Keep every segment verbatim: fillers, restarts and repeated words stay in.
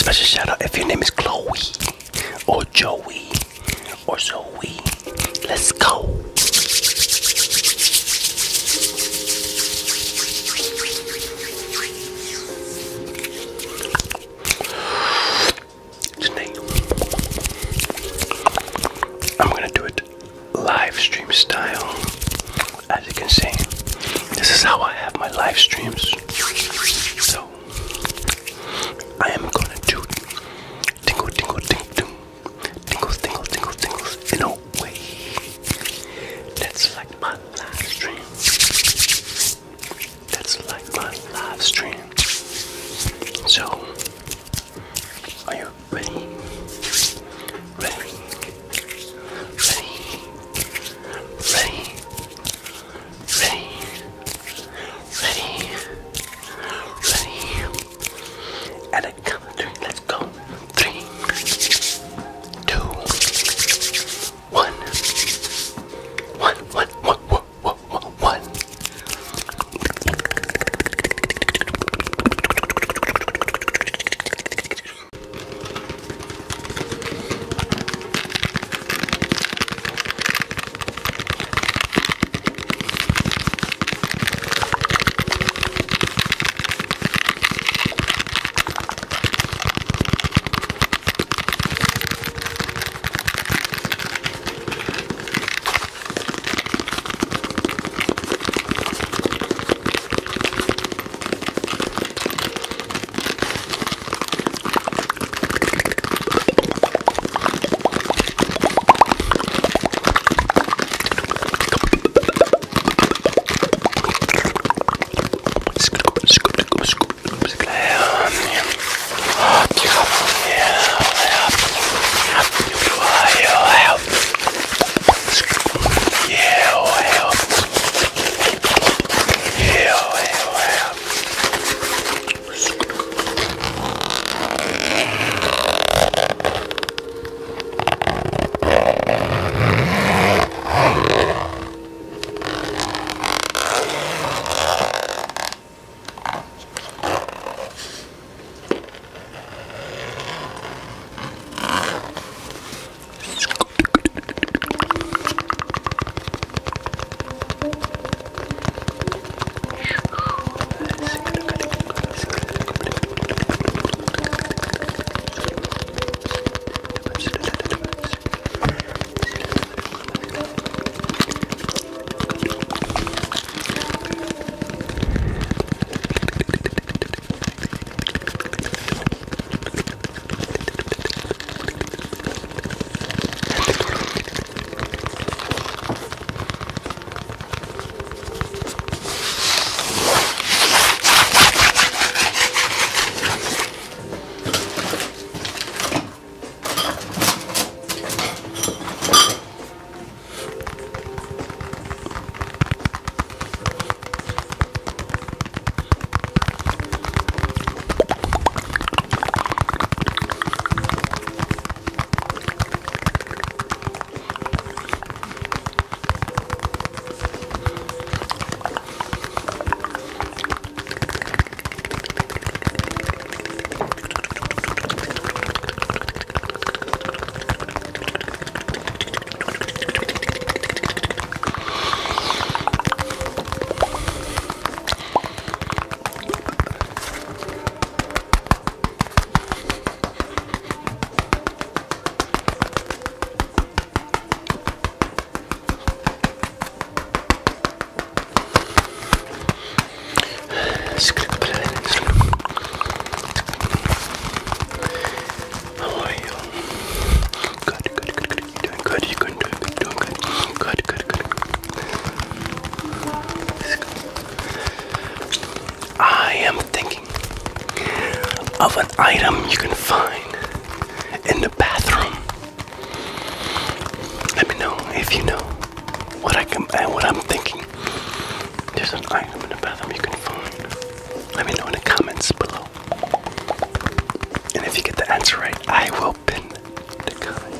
Special shout out if your name is Chloe or Joey or Zoe. Let's go. Today, I'm gonna do it live stream style. As you can see, this is how I have my live streams. Of an item you can find in the bathroom. Let me know if you know what I can and what I'm thinking. There's an item in the bathroom you can find. Let me know in the comments below. And if you get the answer right, I will pin the comment.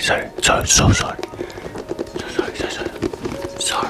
Sorry, sorry, so sorry. Sorry, sorry, sorry. Sorry.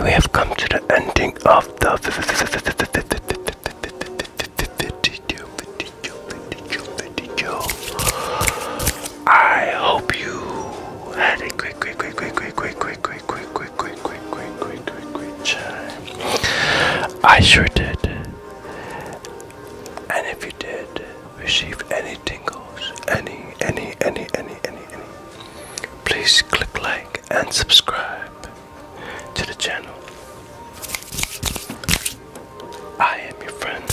Okay, we have come to the ending of the video, video, video, video. I hope you had a great, great, great, great, great, great, great, great, great, great, great, great, great, great, great, great time. I sure did. And if you did receive any tingles, any, any, any, any, any, any, please click like and subscribe to the channel. I am your friend,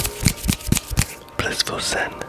Blissful Zen.